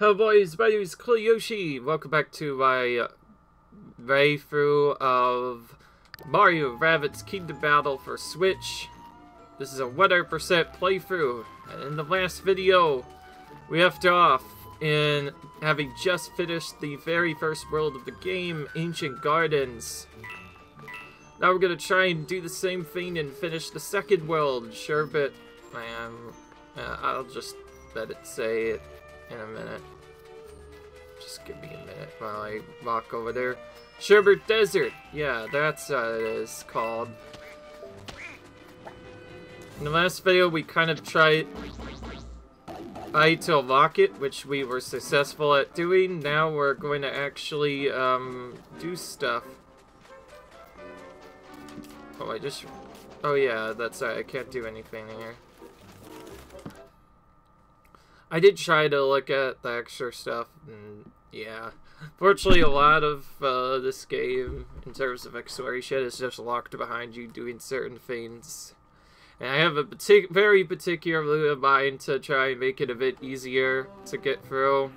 Hello boys, my name is Kiyoshi. Welcome back to my playthrough of Mario Rabbit's Kingdom Battle for Switch. This is a 100% playthrough. And in the last video, we left off in having just finished the very first world of the game, Ancient Gardens. Now we're gonna try and do the same thing and finish the second world, Sherbet. I'll just let it say it in a minute. Just give me a minute while I walk over there. Sherbet Desert! Yeah, that's what it is called. In the last video we kind of tried to unlock it, which we were successful at doing. Now we're going to actually do stuff. Oh, oh yeah, that's right, I can't do anything here. I did try to look at the extra stuff, and yeah. Fortunately, a lot of this game, in terms of exploration, is just locked behind you doing certain things. And I have a very particular mood of mine to try and make it a bit easier to get through.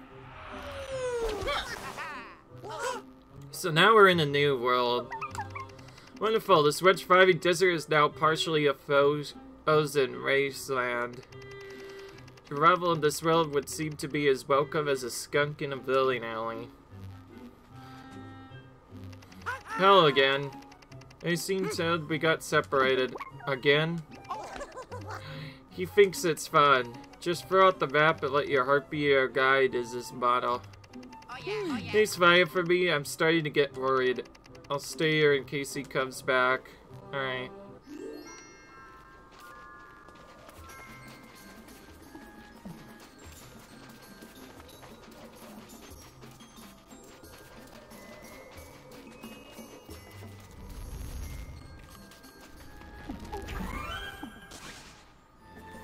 So now we're in a new world. Wonderful, the Sherbet Desert is now partially a frozen wasteland. To revel in this world would seem to be as welcome as a skunk in a bowling alley. Hello again. I seem sad we got separated. Again? He thinks it's fun. Just throw out the map and let your heart be your guide is his motto. Oh yeah. He's fine for me. I'm starting to get worried. I'll stay here in case he comes back. Alright.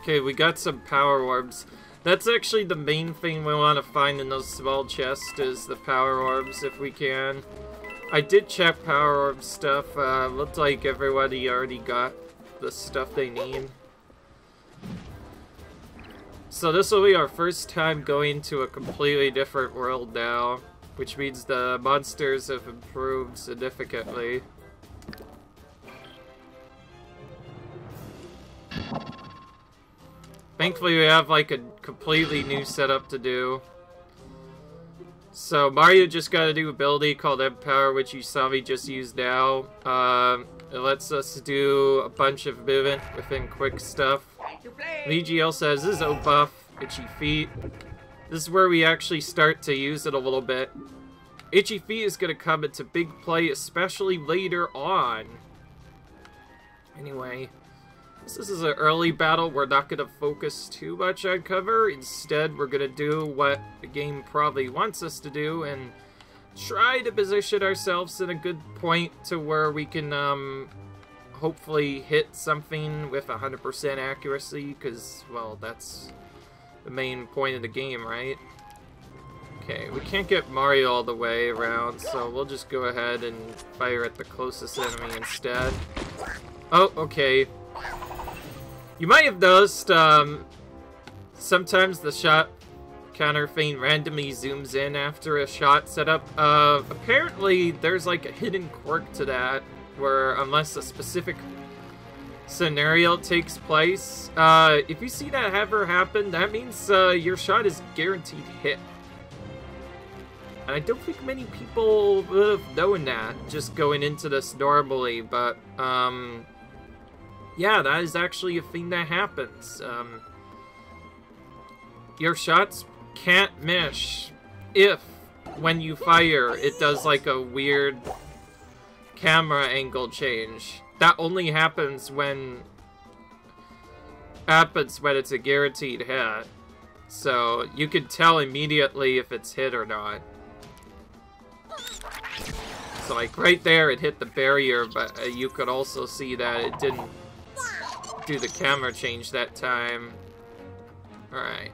Okay, we got some power orbs. That's actually the main thing we want to find in those small chests is the power orbs if we can. I did check power orb stuff. Looked like everybody already got the stuff they need. So this will be our first time going to a completely different world now, which means the monsters have improved significantly. Thankfully, we have like a completely new setup to do. So Mario just got a new ability called Empower, which you saw me just use now. It lets us do a bunch of movement within quick stuff. Luigi also has his own buff, Itchy Feet. This is where we actually start to use it a little bit. Itchy Feet is going to come into big play, especially later on. Anyway. This is an early battle. We're not going to focus too much on cover. Instead, we're going to do what the game probably wants us to do and try to position ourselves in a good point to where we can hopefully hit something with 100% accuracy because, well, that's the main point of the game, right? Okay, we can't get Mario all the way around, so we'll just go ahead and fire at the closest enemy instead. Oh, okay. You might have noticed, sometimes the shot counter thing randomly zooms in after a shot setup. Apparently, there's like a hidden quirk to that, where unless a specific scenario takes place, if you see that ever happen, that means your shot is guaranteed to hit. And I don't think many people would have known that, just going into this normally, but, yeah, that is actually a thing that happens. Your shots can't miss if, when you fire, it does like a weird camera angle change. That only happens when it's a guaranteed hit. So you can tell immediately if it's hit or not. So like right there, it hit the barrier, but you could also see that it didn't do the camera change that time. Alright.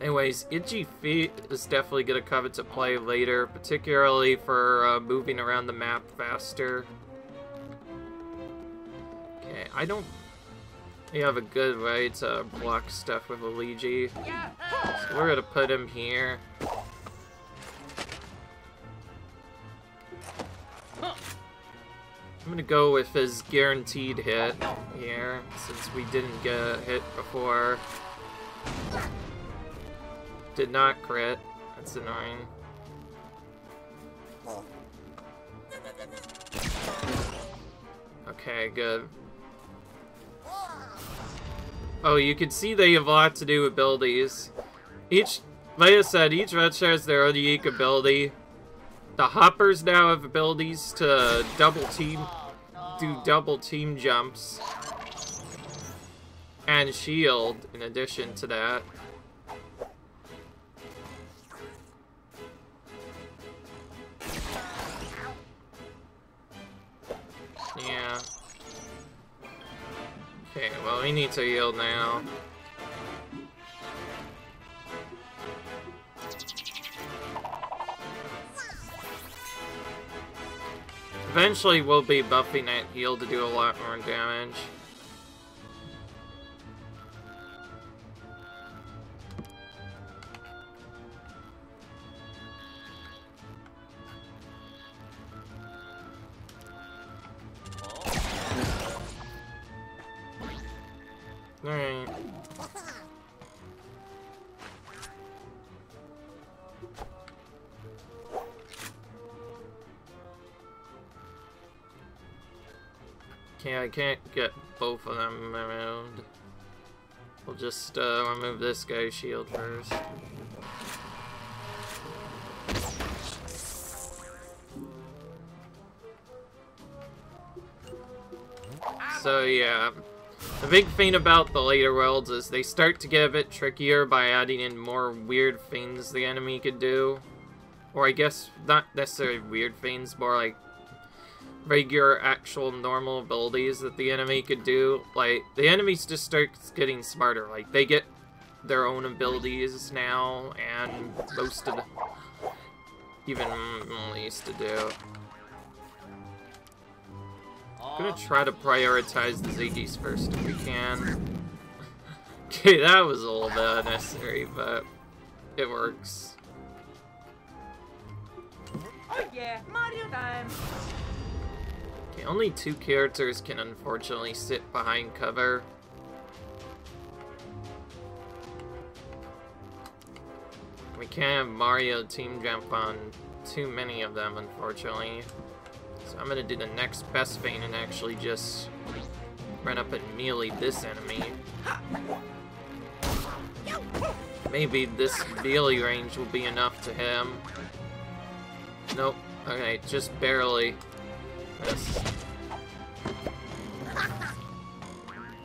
Anyways, Itchy Feet is definitely going to come into play later, particularly for moving around the map faster. Okay, I don't You have a good way to block stuff with Luigi. So we're gonna put him here. I'm gonna go with his guaranteed hit here, since we didn't get a hit before. Did not crit. That's annoying. Okay, good. Oh, you can see they have a lot to do with abilities. Each, like I said, each monster has their own unique ability. The hoppers now have abilities to double team, do double team jumps, and shield in addition to that. Yeah. Okay, well, we need to heal now. Eventually, we'll be buffing that heal to do a lot more damage. Alright. Okay, I can't get both of them removed. We'll just remove this guy's shield first. So yeah, the big thing about the later worlds is they start to get a bit trickier by adding in more weird things the enemy could do. Or I guess not necessarily weird things, more like regular actual normal abilities that the enemy could do. Like, the enemies just start getting smarter. Like, they get their own abilities now, and most of the... even least to do. I'm gonna try to prioritize the Ziggies first if we can. Okay, that was a little bit unnecessary, but it works. Oh yeah, Mario time! Okay, only two characters can unfortunately sit behind cover. We can't have Mario team jump on too many of them, unfortunately. So I'm gonna do the next best thing and actually just run up and melee this enemy. Maybe this melee range will be enough to him. Nope. Okay, just barely.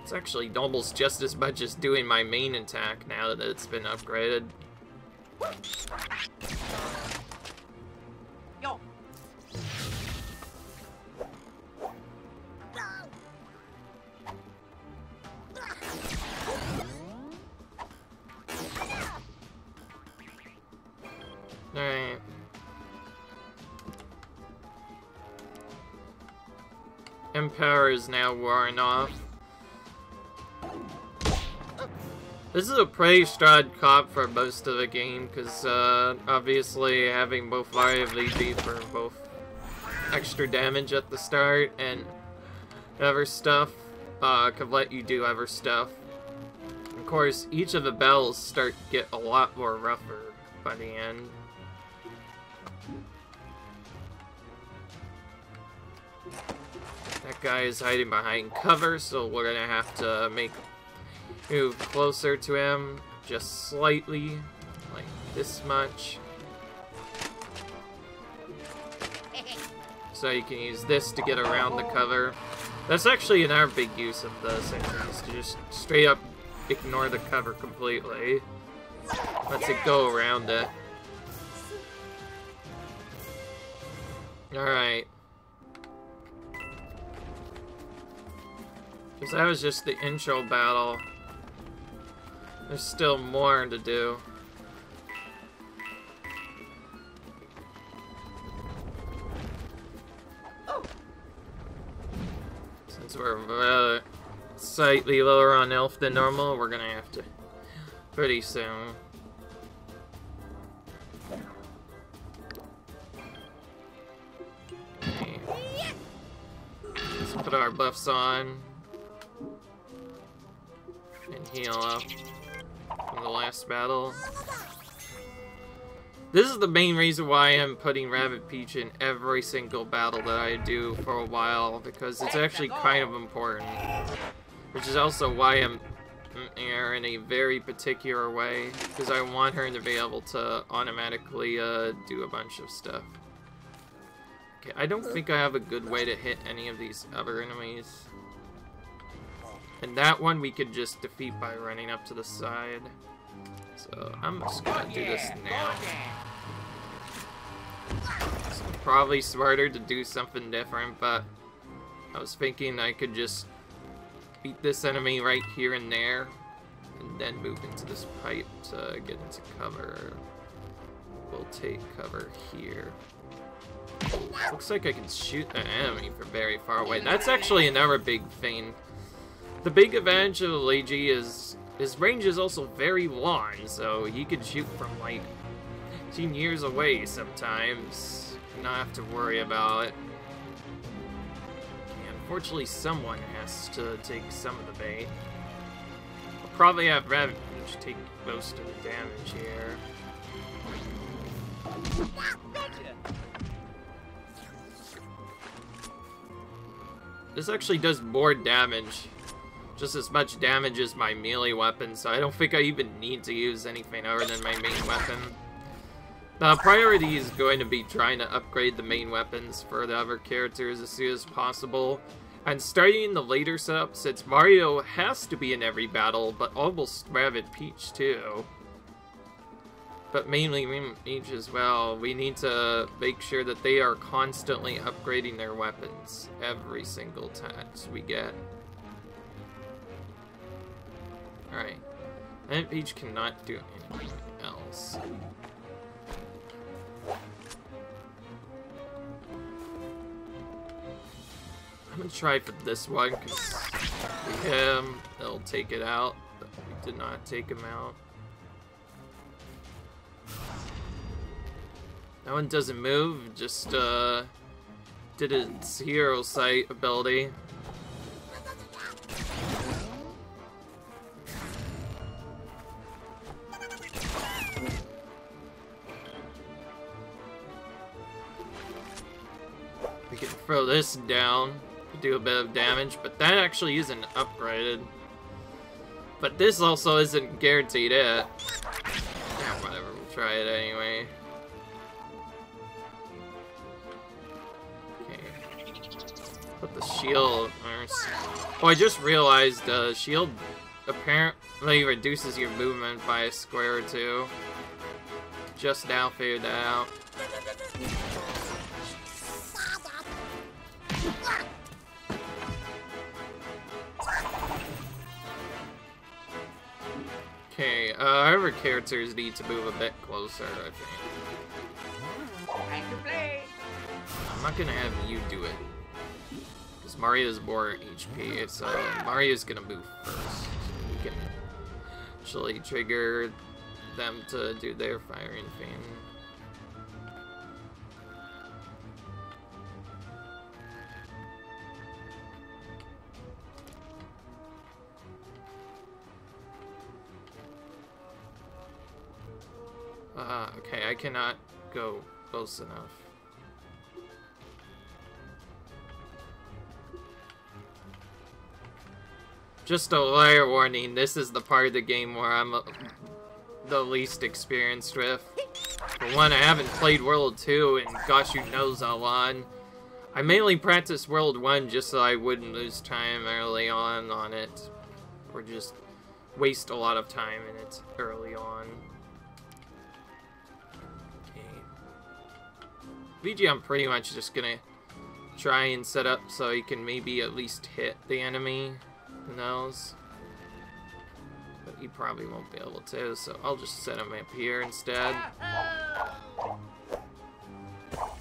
It's actually almost just as much as doing my main attack now that it's been upgraded. Yo. Alright. Empower is now worn off. This is a pretty strong cop for most of the game, because obviously having both Mario and Luigi for both extra damage at the start and other stuff could let you do other stuff. Of course, each of the battles start to get a lot more rougher by the end. That guy is hiding behind cover, so we're gonna have to make move closer to him, just slightly, like this much. So you can use this to get around the cover. That's actually another big use of the sentry, is to just straight up ignore the cover completely. Let's it go around it. Alright. Because that was just the intro battle. There's still more to do. Since we're slightly lower on health than normal, we're gonna have to pretty soon. Okay. Let's put our buffs on and heal up from the last battle. This is the main reason why I'm putting Rabbit Peach in every single battle that I do for a while, because it's actually kind of important. Which is also why I'm putting her in a very particular way, because I want her to be able to automatically do a bunch of stuff. Okay, I don't think I have a good way to hit any of these other enemies. And that one we could just defeat by running up to the side. So I'm just gonna do this now. It's probably smarter to do something different, but I was thinking I could just beat this enemy right here and there, and then move into this pipe to get into cover. We'll take cover here. Looks like I can shoot an enemy from very far away. That's actually another big thing. The big advantage of Luigi is his range is also very long, so he can shoot from like 10 years away sometimes, and not have to worry about it. And unfortunately, someone has to take some of the bait. I'll probably have Rabbit Peach take most of the damage here. This actually does more damage. Just as much damage as my melee weapon, so I don't think I even need to use anything other than my main weapon. The priority is going to be trying to upgrade the main weapons for the other characters as soon as possible. And starting the later setup, since Mario has to be in every battle, but almost Rabbit Peach too. But mainly Rabbit Peach as well, we need to make sure that they are constantly upgrading their weapons every single task we get. Alright, Rabbit Peach cannot do anything else. I'm gonna try for this one, because him, it'll take it out, but we did not take him out. That one doesn't move, just did its hero sight ability. Throw this down, do a bit of damage, but that actually isn't upgraded. But this also isn't guaranteed it. Yeah, whatever, we'll try it anyway. Okay. Put the shield. Oh, I just realized the shield apparently reduces your movement by a square or two. Just now figured that out. Okay, our characters need to move a bit closer, I think. I'm not gonna have you do it, because Mario's more HP, so Mario's gonna move first. So we can actually trigger them to do their firing thing. Okay, I cannot go close enough. Just a layer warning, this is the part of the game where I'm the least experienced with. For one, I haven't played World 2 and gosh who knows how long. I mainly practiced World 1 just so I wouldn't lose time early on it. Or just waste a lot of time in it early on. Luigi, I'm pretty much just gonna try and set up so he can maybe at least hit the enemy. Who knows? But he probably won't be able to, so I'll just set him up here instead.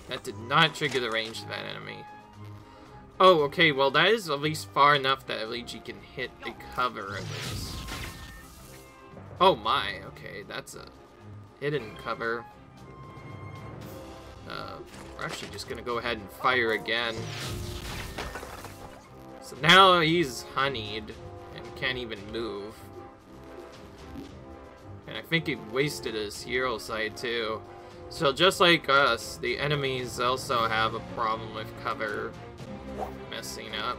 That did not trigger the range of that enemy. Oh, okay, well that is at least far enough that LG can hit the cover of this. Oh my, okay, that's a hidden cover. We're actually just gonna go ahead and fire again. So now he's honeyed and can't even move. And I think he wasted his hero side too. So just like us, the enemies also have a problem with cover messing up.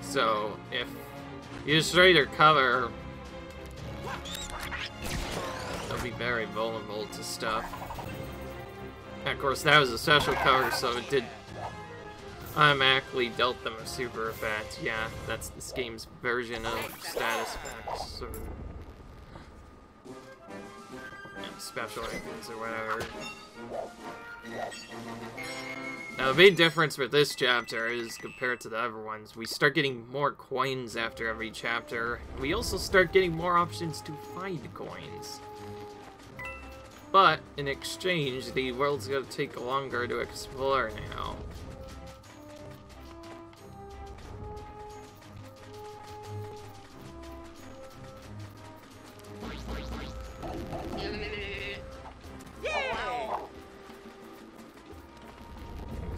So if you destroy their cover, they'll be very vulnerable to stuff. And of course that was a special cover, so it did automatically dealt them a super effect. Yeah, that's this game's version of status effects or special items or whatever. Now the main difference with this chapter is compared to the other ones, we start getting more coins after every chapter. We also start getting more options to find coins. But in exchange, the world's gonna take longer to explore now.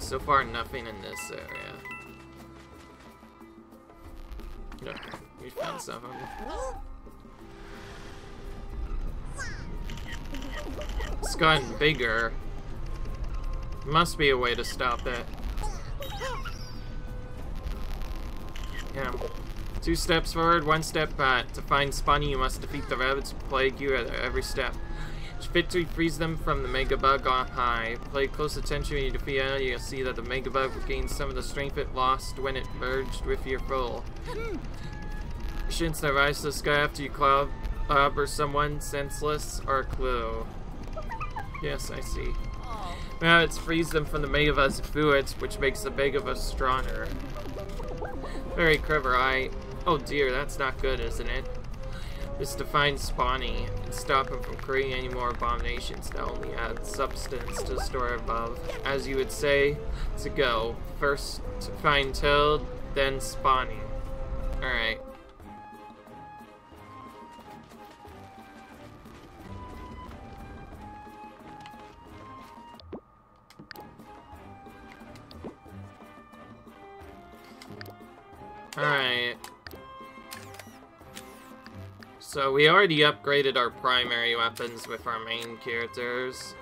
So far, nothing in this area. No, we found something. It's gotten bigger. Must be a way to stop it. Yeah. 2 steps forward, 1 step back. To find Spawny, you must defeat the rabbits who plague you at every step. Victory frees them from the Megabug on high. Play close attention when you defeat it, you'll see that the Megabug will gain some of the strength it lost when it merged with your foe. Shouldn't survive this guy after you club or someone senseless or a clue. Yes, I see. Now it frees them from the Megabug's fluids, which makes the Megabug stronger. Very clever, I. Oh dear, that's not good, isn't it? Is to find Spawny and stop him from creating any more abominations that only add substance to the story above. As you would say, to go. First to find Toad, then Spawny. Alright. Alright. So we already upgraded our primary weapons with our main characters.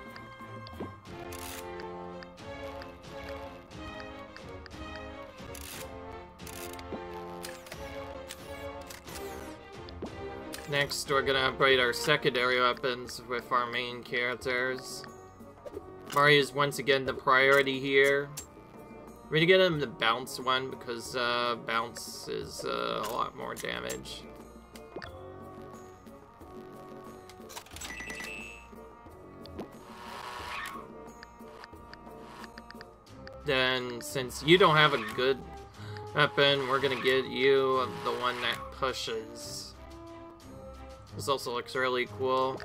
Next, we're gonna upgrade our secondary weapons with our main characters. Mario is once again the priority here. We're gonna get him the bounce one because bounce is a lot more damage. Then, since you don't have a good weapon, we're gonna get you the one that pushes. This also looks really cool.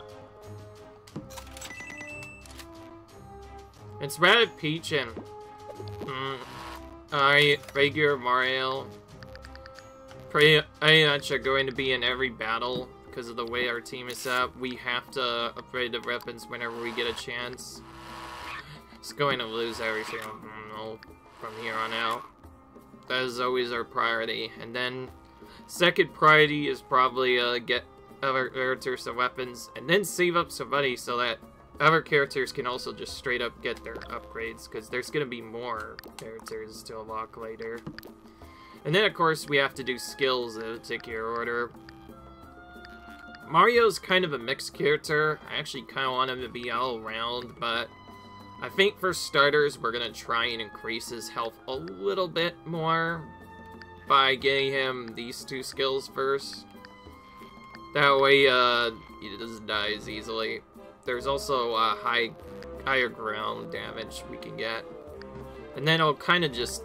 It's Rabbit Peach and regular Mario pretty much are going to be in every battle because of the way our team is up. We have to upgrade the weapons whenever we get a chance. It's going to lose everything from here on out. That is always our priority. And then second priority is probably get other characters some weapons and then save up some money so that other characters can also just straight up get their upgrades, because there's going to be more characters to unlock later. And then of course we have to do skills in a particular order. Mario's kind of a mixed character. I actually kind of want him to be all around, but I think for starters, we're going to try and increase his health a little bit more by getting him these 2 skills first. That way, he doesn't die as easily. There's also higher ground damage we can get. And then I'll kind of just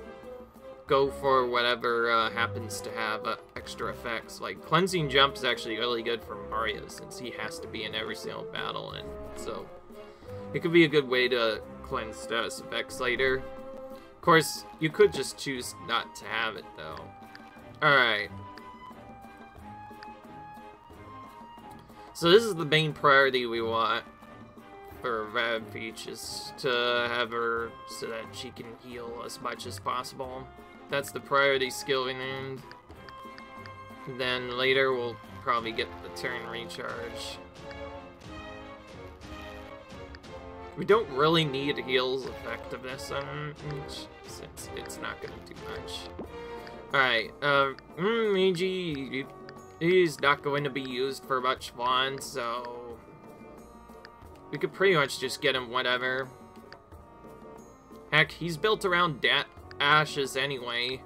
go for whatever happens to have extra effects. Like, Cleansing Jump is actually really good for Mario since he has to be in every single battle, and so it could be a good way to cleanse status effects later. Of course, you could just choose not to have it, though. Alright. So this is the main priority we want for Rabbit Peach, is to have her so that she can heal as much as possible. That's the priority skill we named. Then later we'll probably get the turn recharge. We don't really need heals effectiveness on each, since it's not going to do much. Alright, Meiji is not going to be used for much fun, so we could pretty much just get him whatever. Heck, he's built around ashes anyway.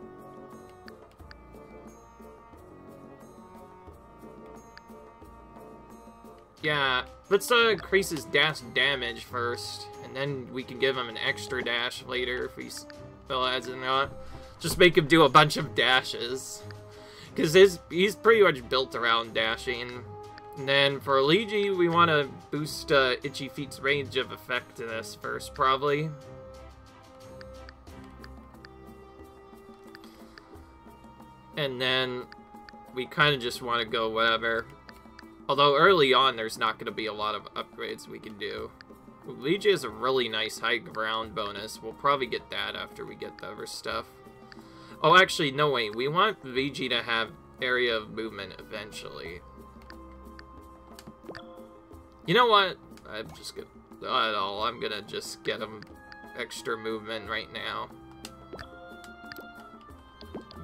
Yeah, let's increase his dash damage first, and then we can give him an extra dash later if he still has enough. Just make him do a bunch of dashes, because he's pretty much built around dashing. And then for Luigi, we want to boost Itchy Feet's range of effectiveness first, probably. And then we kind of just want to go whatever. Although early on, there's not going to be a lot of upgrades we can do. Luigi has a really nice high ground bonus. We'll probably get that after we get the other stuff. Oh, actually, no wait. We want Luigi to have area of movement eventually. You know what? I'm just gonna not at all. I'm gonna just get him extra movement right now.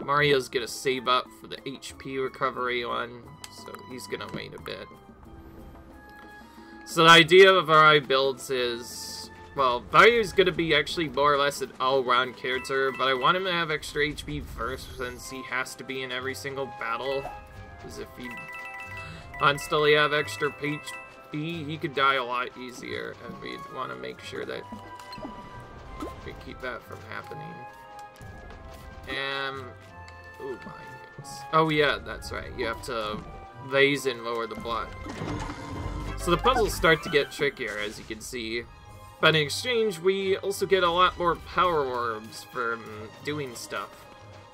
Mario's gonna save up for the HP recovery one. So he's gonna wait a bit. So the idea of how I builds is, well, Mario's gonna be actually more or less an all-round character, but I want him to have extra HP first since he has to be in every single battle. Because if he constantly have extra HP, he could die a lot easier, and we'd want to make sure that we keep that from happening. Oh my goodness. Oh yeah, that's right. You have to raise and lower the block. So the puzzles start to get trickier, as you can see. But in exchange, we also get a lot more power orbs from doing stuff.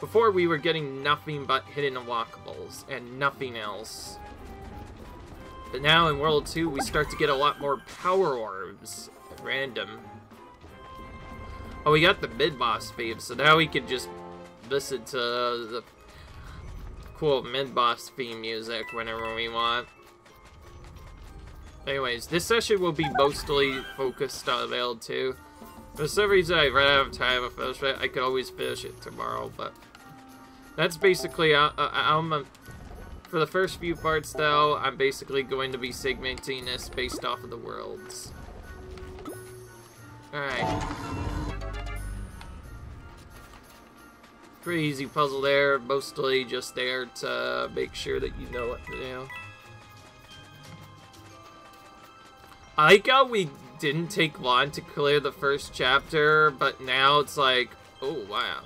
Before, we were getting nothing but hidden unlockables and nothing else. But now in World 2, we start to get a lot more power orbs at random. Oh, we got the mid-boss fave, so now we can just listen to the cool mid-boss theme music whenever we want. Anyways, this session will be mostly focused on World 2. For some reason I ran out of time to finish it. I could always finish it tomorrow, but that's basically for the first few parts though, I'm basically going to be segmenting this based off of the worlds. Alright. Pretty easy puzzle there, mostly just there to make sure that you know what to do. I like how we didn't take long to clear the first chapter, but now it's like, oh wow.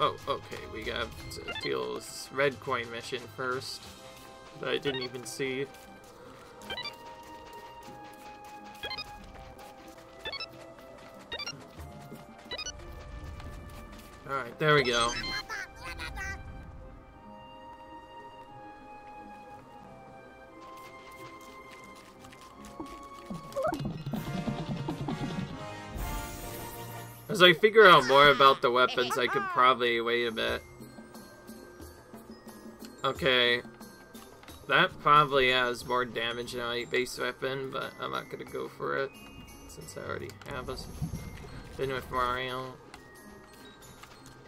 Oh, okay, we got to deal with this red coin mission first, that I didn't even see. Alright, there we go. As I figure out more about the weapons, I could probably wait a bit. Okay. That probably has more damage than my base weapon, but I'm not gonna go for it, since I already have us. Been with Mario.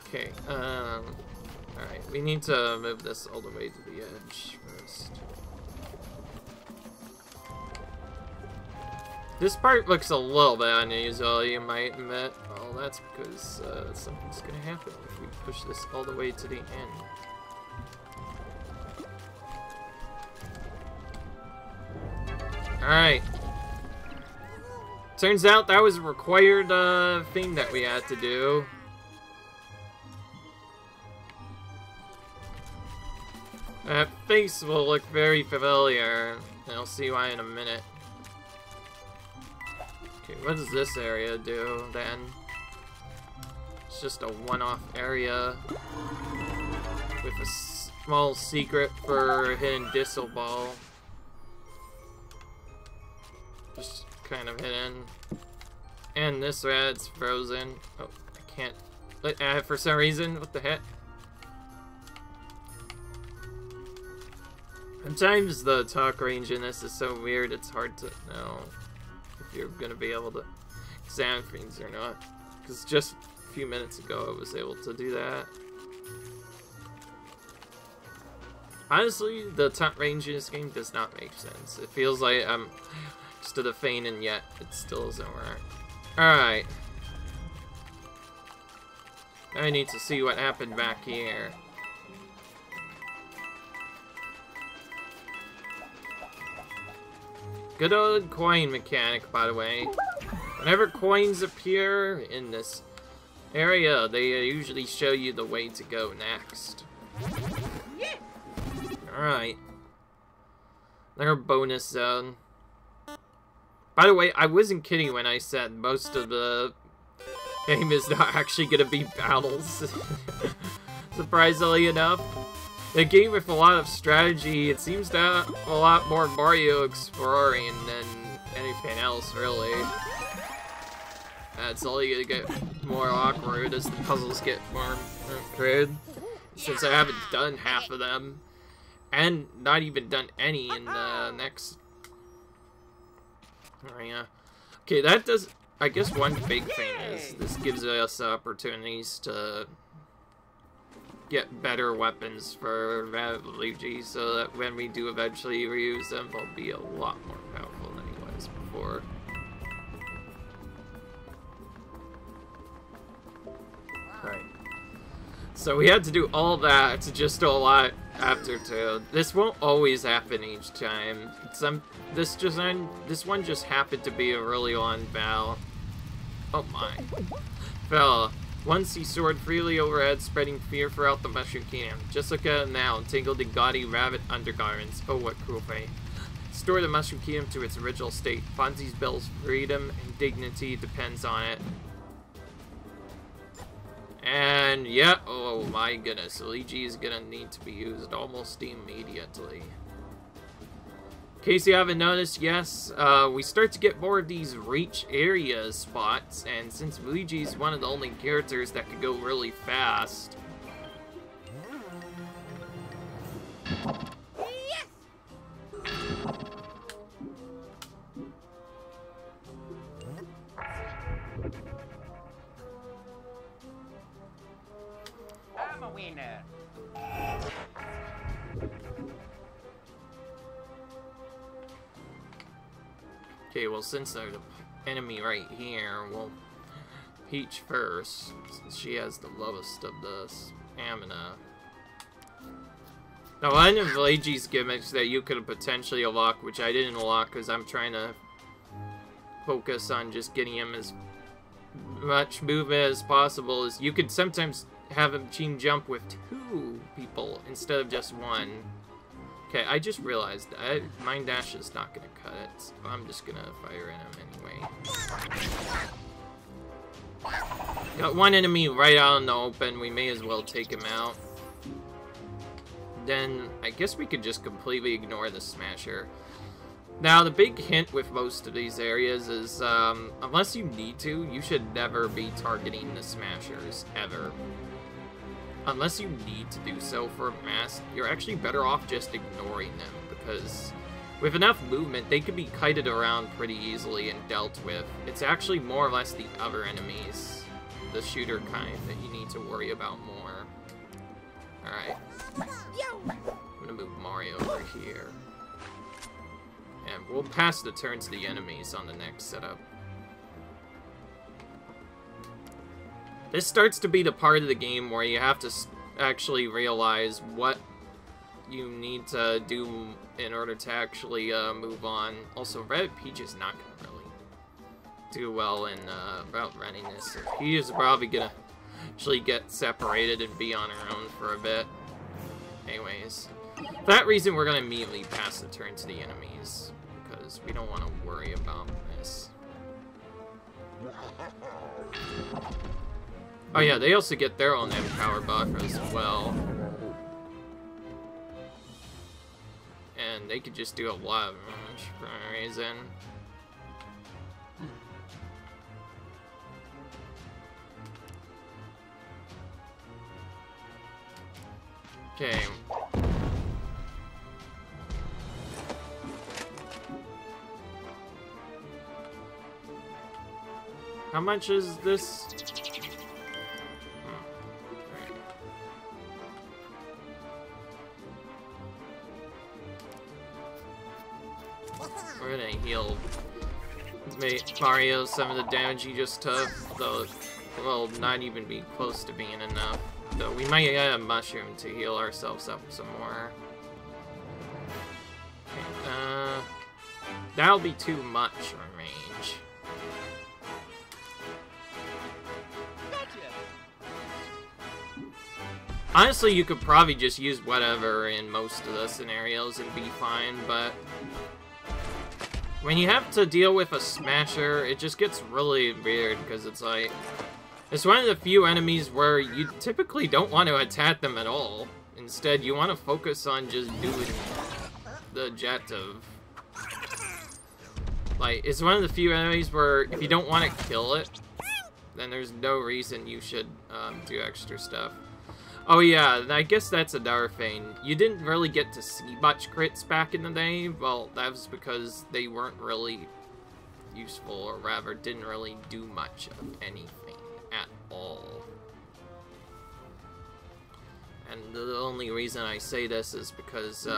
Okay, alright, we need to move this all the way to the edge first. This part looks a little bit unusual, you might admit. Well, that's because something's gonna happen if we push this all the way to the end. Alright. Turns out that was a required thing that we had to do. That face will look very familiar, and I'll see why in a minute. Okay, what does this area do then? It's just a one-off area with a small secret for a hidden disco ball. Just kind of hidden. And this red's frozen. Oh, I can't. For some reason, what the heck? Sometimes the talk range in this is so weird, it's hard to know if you're gonna be able to examine things or not. Because just a few minutes ago I was able to do that. Honestly, the talk range in this game does not make sense. It feels like I'm just at a feint and yet it still doesn't work. Alright. I need to see what happened back here. Good old coin mechanic, by the way. Whenever coins appear in this area, they usually show you the way to go next. Alright. Another bonus zone. By the way, I wasn't kidding when I said most of the game is not actually going to be battles. Surprisingly enough. A game with a lot of strategy, it seems to have a lot more Mario exploring than anything else, really. It's only gonna get more awkward as the puzzles get more awkward, since I haven't done half of them, and not even done any in the next... Oh, yeah. Okay, that does... I guess one big thing is this gives us opportunities to... get better weapons for Luigi, so that when we do eventually reuse them, they'll be a lot more powerful than he was before. Alright. So we had to do all that to just a lot after two. This won't always happen each time. This one just happened to be a really long battle. Oh my. Fell. Once he soared freely overhead, spreading fear throughout the Mushroom Kingdom. Just look at him now, tangled in gaudy rabbit undergarments. Oh, what cruel fate. Restore the Mushroom Kingdom to its original state. Fonzie's Bell's freedom and dignity depends on it. And, yeah, oh my goodness, Luigi is gonna need to be used almost immediately. In case you haven't noticed, yes, we start to get more of these reach area spots, and since Luigi's one of the only characters that can go really fast... Yes. I'm a winner. Okay, well, since there's an enemy right here, we'll Peach first, since she has the lowest of the stamina. Now, one of Luigi's gimmicks that you could potentially unlock, which I didn't unlock because I'm trying to focus on just getting him as much movement as possible, is you could sometimes have him team jump with two people instead of just one. Okay, I just realized Mind Dash is not gonna cut it, so I'm just gonna fire at him anyway. Got one enemy right out in the open, we may as well take him out. Then, I guess we could just completely ignore the Smasher. Now, the big hint with most of these areas is, unless you need to, you should never be targeting the Smashers, ever. Unless you need to do so for a mask, you're actually better off just ignoring them, because with enough movement, they can be kited around pretty easily and dealt with. It's actually more or less the other enemies, the shooter kind, that you need to worry about more. Alright. I'm gonna move Mario over here. And we'll pass the turn to the enemies on the next setup. This starts to be the part of the game where you have to actually realize what you need to do in order to actually move on. Also, Red Peach is not going to really do well in route running this. He is probably going to actually get separated and be on her own for a bit. Anyways, for that reason, we're going to immediately pass the turn to the enemies, because we don't want to worry about this. Oh yeah, they also get their own power buff as well. And they could just do a lot of damage for no reason. Okay. How much is this? We're gonna heal Mario some of the damage he just took, though it will not even be close to being enough. Though we might get a mushroom to heal ourselves up some more. Okay, that'll be too much for range. Honestly, you could probably just use whatever in most of the scenarios and be fine, but when you have to deal with a smasher, it just gets really weird, because it's like, it's one of the few enemies where you typically don't want to attack them at all. Instead, you want to focus on just doing the objective. Like, it's one of the few enemies where if you don't want to kill it, then there's no reason you should do extra stuff. Oh yeah, I guess that's another thing. You didn't really get to see much crits back in the day. Well, that was because they weren't really useful, or rather, didn't really do much of anything at all. And the only reason I say this is because,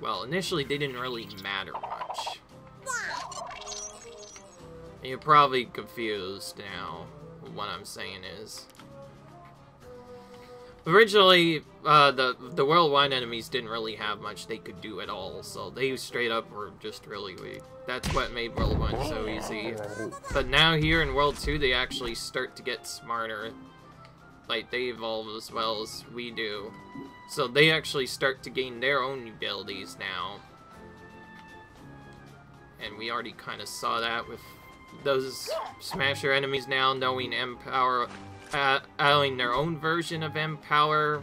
well, initially they didn't really matter much. And you're probably confused now. What I'm saying is, originally, the worldwide enemies didn't really have much they could do at all, so they straight up were just really weak. That's what made World 1 so easy. But now here in World 2, they actually start to get smarter. Like, they evolve as well as we do. So they actually start to gain their own abilities now. And we already kind of saw that with those smasher enemies now knowing M-Power, adding their own version of M-Power,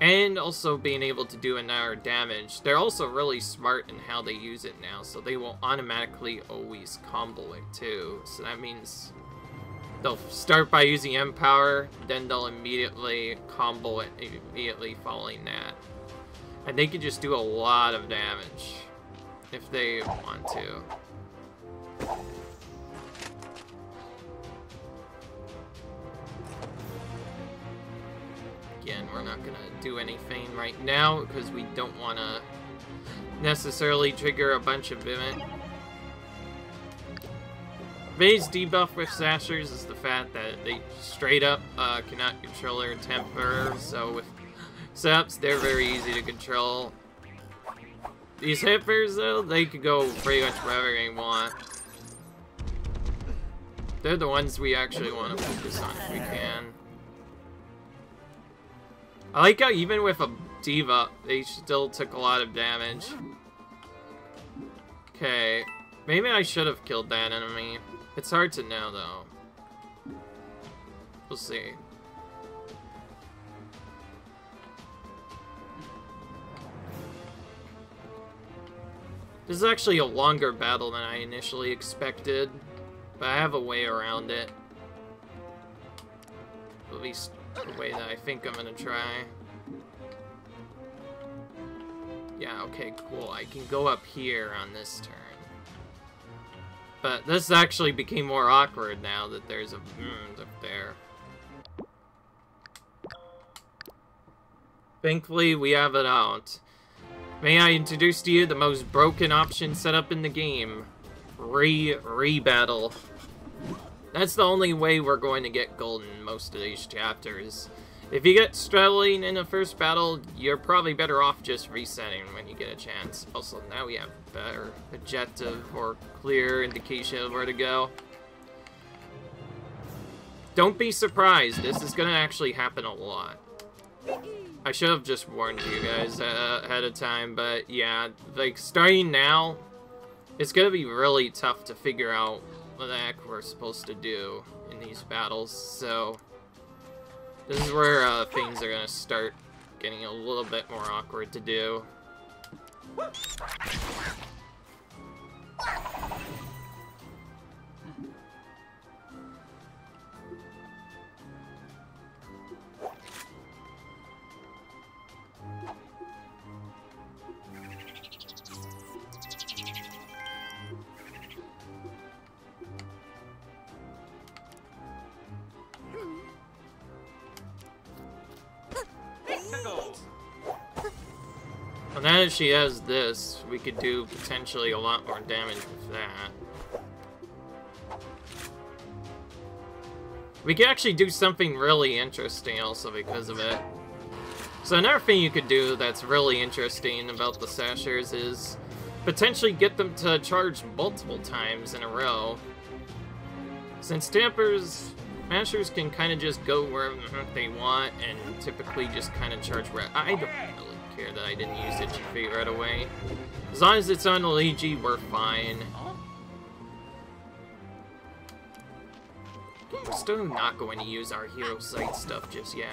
and also being able to do another damage. They're also really smart in how they use it now, so they will automatically always combo it too. So that means they'll start by using M-Power, then they'll immediately combo it immediately following that. And they can just do a lot of damage if they want to. Again, we're not gonna do anything right now because we don't want to necessarily trigger a bunch of movement. Vay's debuff with Sashers is the fact that they straight up cannot control their temper, so with setups they're very easy to control. These hippers though, they could go pretty much wherever they want. They're the ones we actually want to focus on if we can. I like how even with a diva, they still took a lot of damage. Okay, maybe I should have killed that enemy. It's hard to know though. We'll see. This is actually a longer battle than I initially expected. But I have a way around it. At least the way that I think I'm gonna try. Yeah, okay, cool. I can go up here on this turn. But this actually became more awkward now that there's a up there. Thankfully, we have it out. May I introduce to you the most broken option set up in the game. Re-battle. That's the only way we're going to get gold in most of these chapters. If you get struggling in the first battle, you're probably better off just resetting when you get a chance. Also, now we have better objective or clear indication of where to go. Don't be surprised, this is going to actually happen a lot. I should have just warned you guys ahead of time, but yeah, like starting now, It's gonna be really tough to figure out what the heck we're supposed to do in these battles, so this is where things are gonna start getting a little bit more awkward to do. And then if she has this, we could do potentially a lot more damage with that. We could actually do something really interesting also because of it. So another thing you could do that's really interesting about the Sashers is potentially get them to charge multiple times in a row. Since Mashers can kind of just go wherever they want and typically just kind of charge where I don't really care that I didn't use Itchyfee right away. As long as it's on Luigi, we're fine. We're still not going to use our Hero Sight stuff just yet.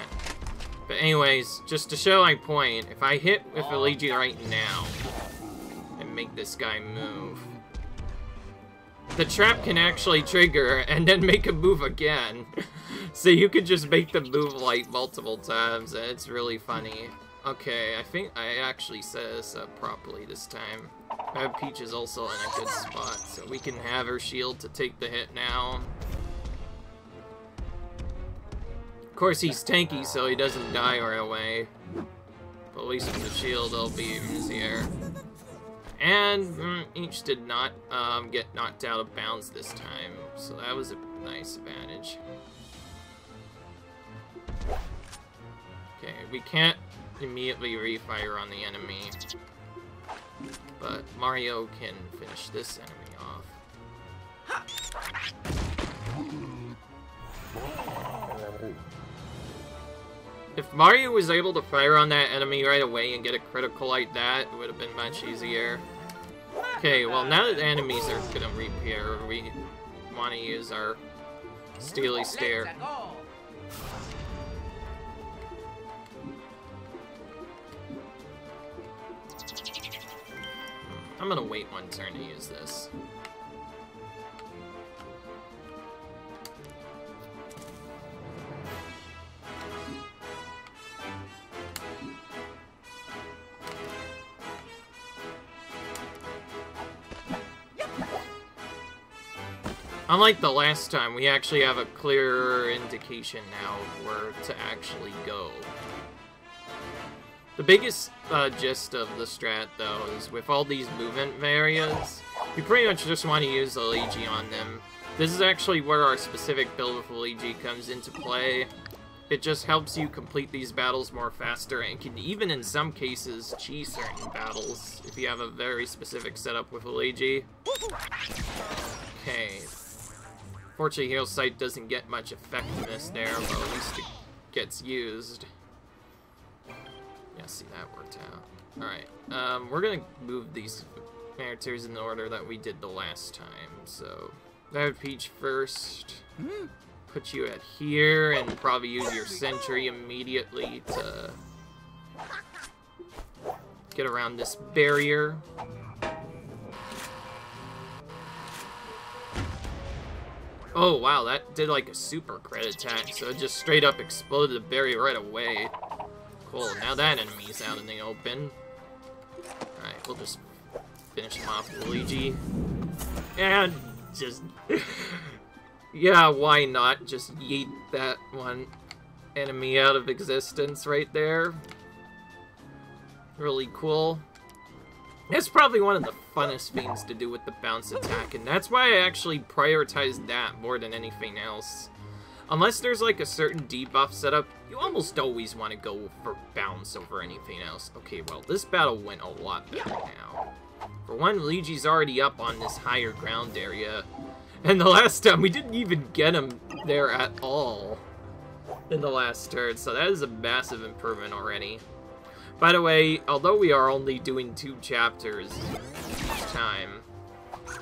But anyways, just to show my point, if I hit with Luigi right now and make this guy move, the trap can actually trigger and then make him move again. So you could just make them move like multiple times, and it's really funny. Okay, I think I actually set this up properly this time. Peach is also in a good spot, so we can have her shield to take the hit now. Of course he's tanky, so he doesn't die right away. But at least with the shield it'll be easier. And each did not get knocked out of bounds this time, so that was a nice advantage. Okay, we can't immediately refire on the enemy, but Mario can finish this enemy off. If Mario was able to fire on that enemy right away and get a critical like that, it would have been much easier. Okay, well now that the enemies are gonna reappear, we want to use our Steely Stare. I'm gonna wait one turn to use this. Unlike the last time, we actually have a clearer indication now of where to actually go. The biggest gist of the strat, though, is with all these movement variants, you pretty much just want to use Luigi on them. This is actually where our specific build with Luigi comes into play. It just helps you complete these battles more faster and can even, in some cases, cheese certain battles if you have a very specific setup with Luigi. Okay. Fortunately, Hero Sight doesn't get much effectiveness there, but at least it gets used. Yeah, see, that worked out. Alright, we're gonna move these characters in the order that we did the last time. So, Rabbit Peach first. Put you at here, and probably use your sentry immediately to get around this barrier. Oh wow, that did like a super crit attack, so it just straight up exploded the barrier right away. Cool, now that enemy's out in the open. Alright, we'll just finish him off with Luigi. And just... yeah, why not just yeet that one enemy out of existence right there. Really cool. That's probably one of the funnest things to do with the bounce attack, and that's why I actually prioritized that more than anything else. Unless there's like a certain debuff setup, you almost always want to go for bounce over anything else. Okay, well, this battle went a lot better now. For one, Luigi's already up on this higher ground area, and the last time we didn't even get him there at all in the last turn, so that is a massive improvement already. By the way, although we are only doing 2 chapters each time,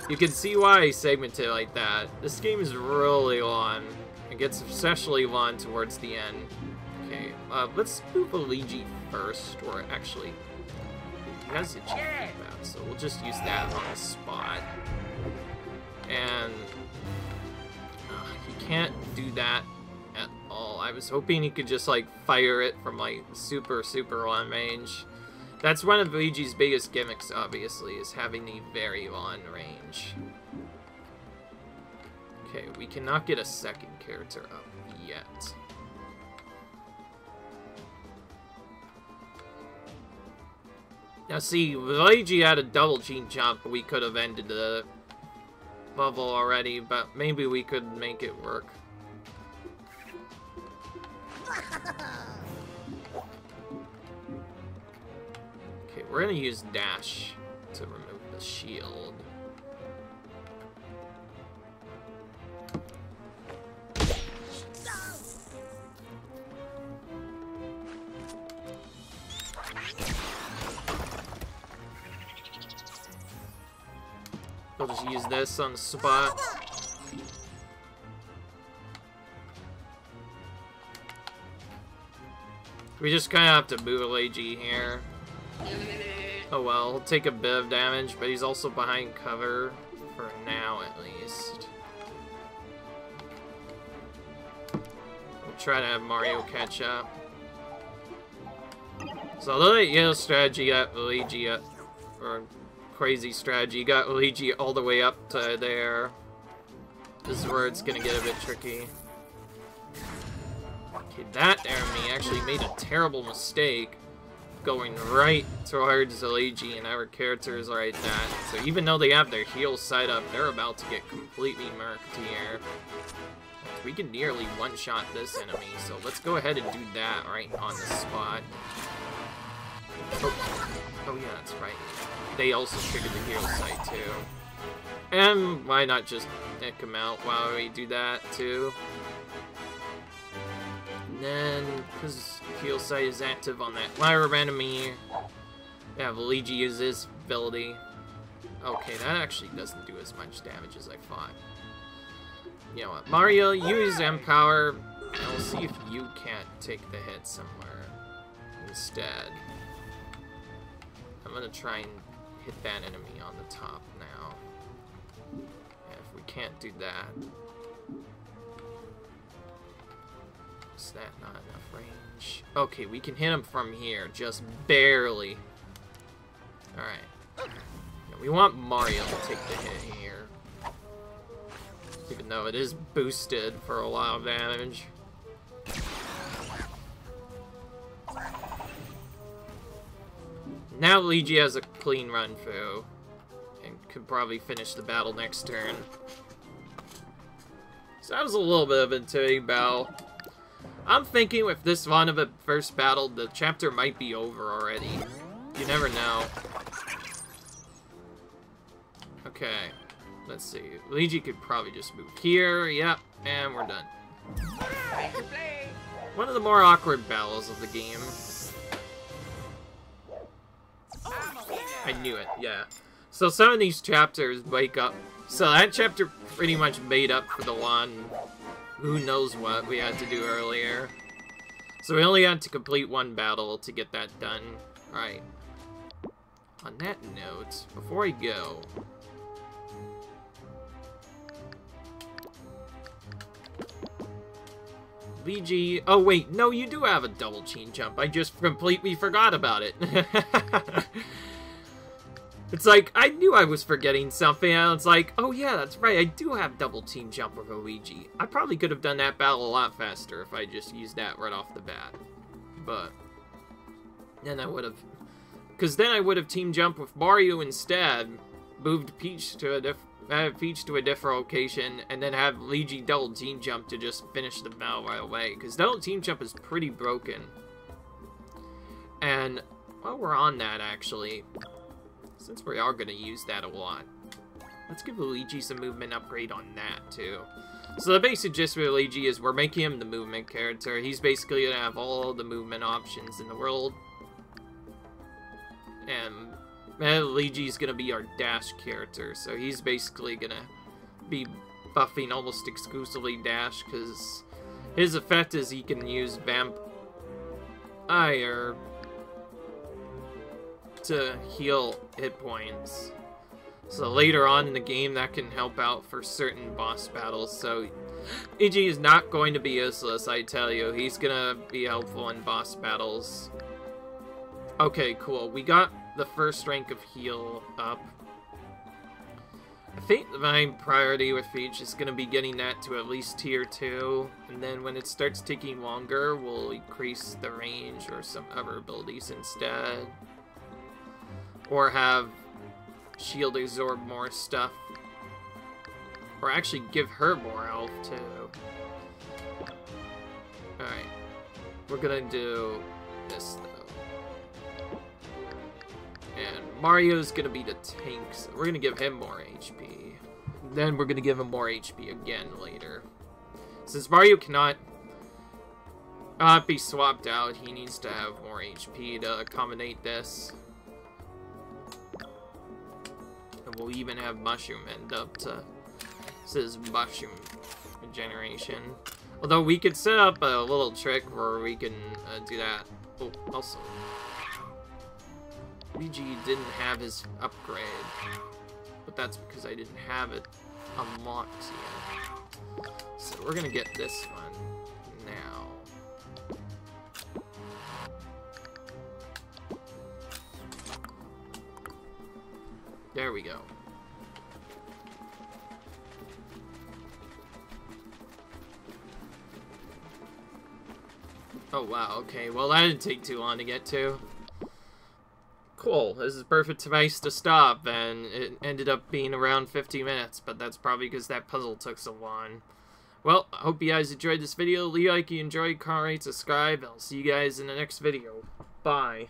You can see why I segment it like that. This game is really long. It gets especially long towards the end. Okay, let's do Luigi first, or actually, it has a G map, so we'll just use that on the spot. And you can't do that at all. I was hoping he could just like fire it from like super long range. That's one of Luigi's biggest gimmicks, obviously, is having a very long range. Okay, we cannot get a second character up yet. Now see, Luigi had a double G jump, we could have ended the bubble already, but maybe we could make it work. We're gonna use dash to remove the shield. We'll just use this on the spot. We just kind of have to move Luigi here. Oh well, he'll take a bit of damage, but he's also behind cover, for now at least. We'll try to have Mario catch up. So although that yellow strategy got Luigi up, or crazy strategy got Luigi all the way up to there, this is where it's gonna get a bit tricky. Okay, that enemy actually made a terrible mistake. Going right towards Luigi, and our characters are at that. So even though they have their heels side up, they're about to get completely murked here. We can nearly one-shot this enemy, so let's go ahead and do that right on the spot. Oh yeah, that's right. They also triggered the heel side too. And why not just nick him out while we do that too? Then, because heal site is active on that fire enemy, yeah, Luigi uses his ability. Okay, that actually doesn't do as much damage as I thought. You know what, Mario, use M-Power, and we'll see if you can't take the hit somewhere instead. I'm gonna try and hit that enemy on the top now. Yeah, if we can't do that... Is that not enough range? Okay, we can hit him from here, just barely. Alright. Now we want Mario to take the hit here. Even though it is boosted for a lot of damage. Now Luigi has a clean run through, and could probably finish the battle next turn. So that was a little bit of an intimidating battle. I'm thinking with this one of a first battle, the chapter might be over already. You never know. Okay, let's see. Luigi could probably just move here. Yep, and we're done. One of the more awkward battles of the game. I knew it, yeah. So some of these chapters wake up. So that chapter pretty much made up for the one... Who knows what we had to do earlier. So we only had to complete one battle to get that done. Alright. On that note, before I go... Luigi... Oh wait, no, you do have a double chain jump. I just completely forgot about it. It's like, I knew I was forgetting something, and it's like, oh yeah, that's right, I do have double team jump with Luigi. I probably could have done that battle a lot faster if I just used that right off the bat. But, then I would have, because then I would have team jumped with Mario instead, moved Peach to a different location, and then have Luigi double team jump to just finish the battle right away, because double team jump is pretty broken. And, while we're on that, actually... Since we are going to use that a lot, let's give Luigi some movement upgrade on that, too. So the basic gist with Luigi is we're making him the movement character. He's basically going to have all the movement options in the world. And Luigi's gonna be our dash character, so he's basically gonna be buffing almost exclusively dash, because his effect is he can use vampire to heal hit points. So later on in the game, that can help out for certain boss battles. So Luigi is not going to be useless, I tell you. He's gonna be helpful in boss battles. Okay, cool. We got the first rank of heal up. I think my priority with Peach is gonna be getting that to at least tier 2, and then when it starts taking longer, we'll increase the range or some other abilities instead. Or have Shield absorb more stuff. Or actually give her more health too. Alright. We're gonna do this though. And Mario's gonna be the tank, so we're gonna give him more HP. Then we're gonna give him more HP again later. Since Mario cannot be swapped out, he needs to have more HP to accommodate this. We'll even have Mushroom end up to this Mushroom regeneration. Although we could set up a little trick where we can do that. Oh, also, Luigi didn't have his upgrade, but that's because I didn't have it unlocked yet. So we're gonna get this one now. There we go. Oh wow, okay, well that didn't take too long to get to. Cool, this is a perfect place to stop, and it ended up being around 50 minutes, but that's probably because that puzzle took so long. Well, I hope you guys enjoyed this video. Leave a like if you enjoyed, comment, rate, subscribe, and I'll see you guys in the next video. Bye.